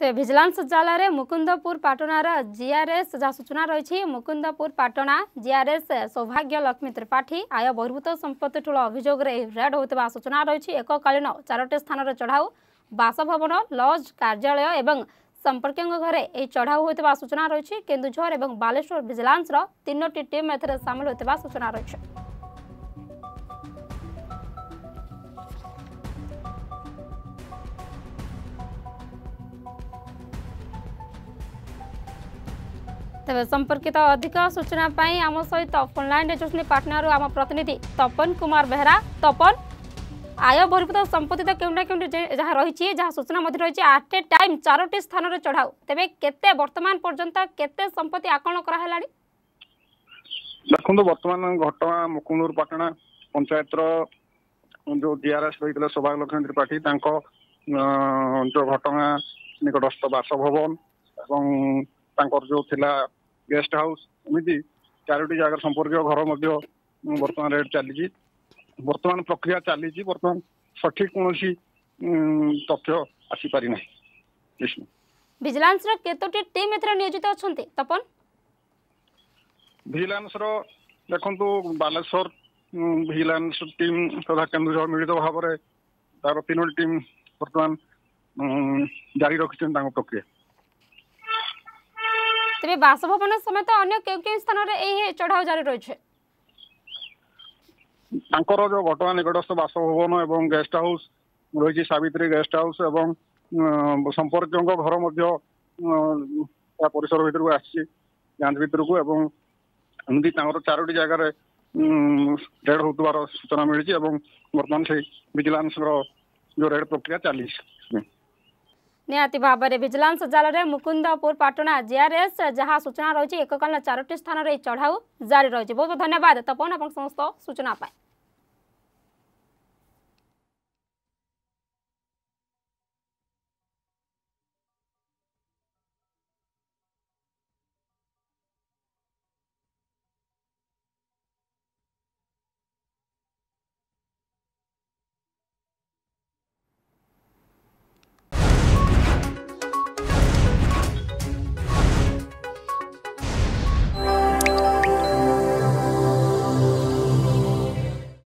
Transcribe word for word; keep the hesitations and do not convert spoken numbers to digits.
तो भिजिलांस शौचालय में मुकुंदपुर पाटणार जीआरएस जहाँ सूचना रही मुकुंदपुर पाटणा जीआरएस सौभाग्य लक्ष्मी त्रिपाठी आय बहिर्भूत संपत्ति ठूल अभियोग रेड होता सूचना रही एककालीन चारोटी स्थान चढ़ाऊ बासभवन लज कार्यालय और संपर्क घरे यह चढ़ाऊ होता सूचना रही। केन्दुझर और बालेश्वर भिजिलांस तीनो टीम एथे सामिल होता सूचना रही। तेज संपर्कित अधिक सूचना आम सहित फोनलाइन जोड़े पाटना आम प्रतिनिधि तपन कुमार बेहरा। तपन आय बहिर्भूत संपत्ति तो क्योंटा क्योंटी जहाँ रही जहाँ सूचना रही आठ टाइम चारोटी स्थान चढ़ाऊ तेरे केते बर्तमान पर्यंत केते संपत्ति आकलन कराला देखो बर्तमान घटना मुकुंदपुर पाटना पंचायत जो जीआरएस रही सौभाग्य लक्ष्मी त्रिपाठी जो घटना निकटस्थ बासभवन और जो थिला गेस्ट हाउस एमती चारोटी जगार संपर्क घर बर्तमान रेट चली बर्तमान प्रक्रिया चली बर्तमान सठिक कौन तथ्य आसीपारी विजिलेंस केतोटी टीम एथरा नियोजित अछंती तपन विजिलेंस देखंतु बालेश्वर विजिलेंस टीम तथा केन्दुझर मिलित भाव में तार तीनोटी टीम बर्तमान जारी रखिछन तांको प्रक्रिया। तबे बासभवन समेत अन्य के के स्थान रे ए चढ़ाव जारी रही छे तांकर जो घटना निकटस्थ बासभवन एवं गेस्ट हाउस रही सावित्री गेस्ट हाउस एवं संपर्क घर मध्य परिसर भीतर को आसी जांच भीतर को एवं एमती तांकर चारोटी जगार रेड होतबार सूचना मिली एवं वर्तमान से विजिलेंस रो जो रेड प्रक्रिया चली निहाती भाव में भिजिलांस जाल में मुकुंदपुर पाटणा जीआरएस जहाँ सूचना रही एककालीन चारोटी स्थान चढ़ाऊ जारी रही। बहुत बहुत धन्यवाद तपन आप समस्त सूचना।